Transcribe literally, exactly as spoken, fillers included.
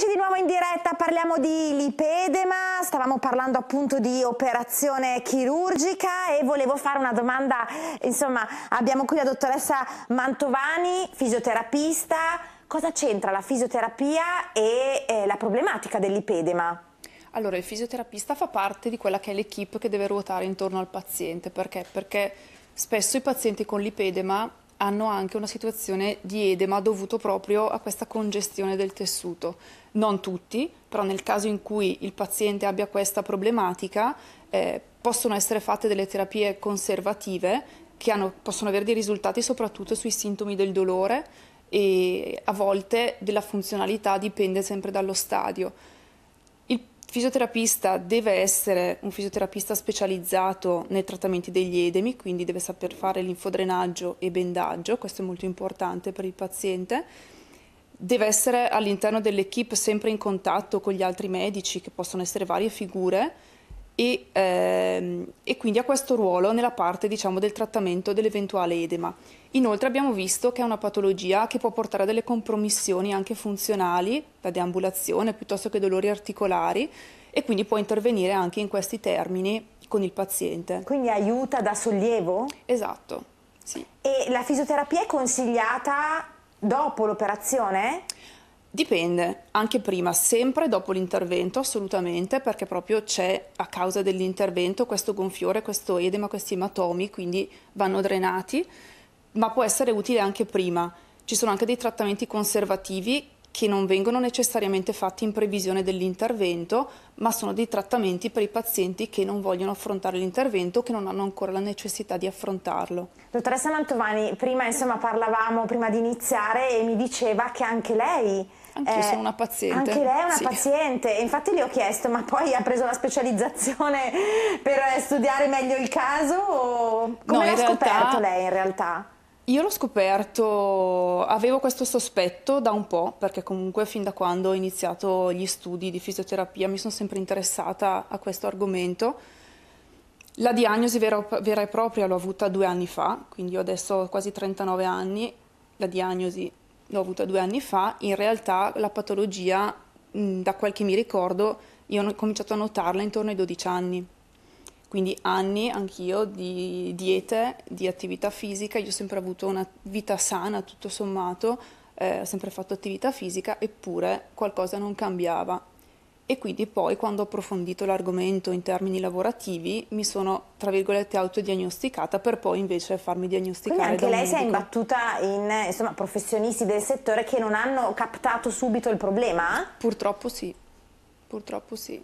Eccoci di nuovo in diretta, parliamo di lipedema, stavamo parlando appunto di operazione chirurgica e volevo fare una domanda, insomma abbiamo qui la dottoressa Mantovani, fisioterapista. Cosa c'entra la fisioterapia e eh, la problematica del lipedema? Allora, il fisioterapista fa parte di quella che è l'equipe che deve ruotare intorno al paziente, perché? Perché spesso i pazienti con lipedema hanno anche una situazione di edema dovuto proprio a questa congestione del tessuto. Non tutti, però nel caso in cui il paziente abbia questa problematica eh, possono essere fatte delle terapie conservative che hanno, possono avere dei risultati soprattutto sui sintomi del dolore e a volte della funzionalità, dipende sempre dallo stadio. Il fisioterapista deve essere un fisioterapista specializzato nei trattamenti degli edemi, quindi deve saper fare linfodrenaggio e bendaggio, questo è molto importante per il paziente. Deve essere all'interno dell'equipe sempre in contatto con gli altri medici, che possono essere varie figure, e, ehm, e quindi ha questo ruolo nella parte, diciamo, del trattamento dell'eventuale edema. Inoltre abbiamo visto che è una patologia che può portare a delle compromissioni anche funzionali, la deambulazione piuttosto che dolori articolari, e quindi può intervenire anche in questi termini con il paziente. Quindi aiuta, da sollievo? Esatto, sì. E la fisioterapia è consigliata dopo l'operazione? Dipende, anche prima, sempre dopo l'intervento assolutamente, perché proprio c'è a causa dell'intervento questo gonfiore, questo edema, questi ematomi, quindi vanno drenati. Ma può essere utile anche prima. Ci sono anche dei trattamenti conservativi che non vengono necessariamente fatti in previsione dell'intervento, ma sono dei trattamenti per i pazienti che non vogliono affrontare l'intervento, che non hanno ancora la necessità di affrontarlo. Dottoressa Mantovani, prima insomma parlavamo, prima di iniziare, e mi diceva che anche lei... Anche io eh, sono una paziente. Anche lei è una sì. paziente, infatti le ho chiesto, ma poi ha preso una specializzazione per studiare meglio il caso? O... Come no, l'ha scoperto realtà... lei in realtà? Io l'ho scoperto, avevo questo sospetto da un po', perché comunque fin da quando ho iniziato gli studi di fisioterapia mi sono sempre interessata a questo argomento. La diagnosi vera, vera e propria l'ho avuta due anni fa, quindi io adesso ho quasi trentanove anni, la diagnosi l'ho avuta due anni fa. In realtà la patologia, da quel che mi ricordo, io ho cominciato a notarla intorno ai dodici anni. Quindi anni anch'io di diete, di attività fisica, io ho sempre avuto una vita sana tutto sommato, eh, ho sempre fatto attività fisica, eppure qualcosa non cambiava. E quindi poi quando ho approfondito l'argomento in termini lavorativi mi sono, tra virgolette, autodiagnosticata, per poi invece farmi diagnosticare. Quindi anche lei si è imbattuta in, insomma, professionisti del settore che non hanno captato subito il problema? Purtroppo sì, purtroppo sì.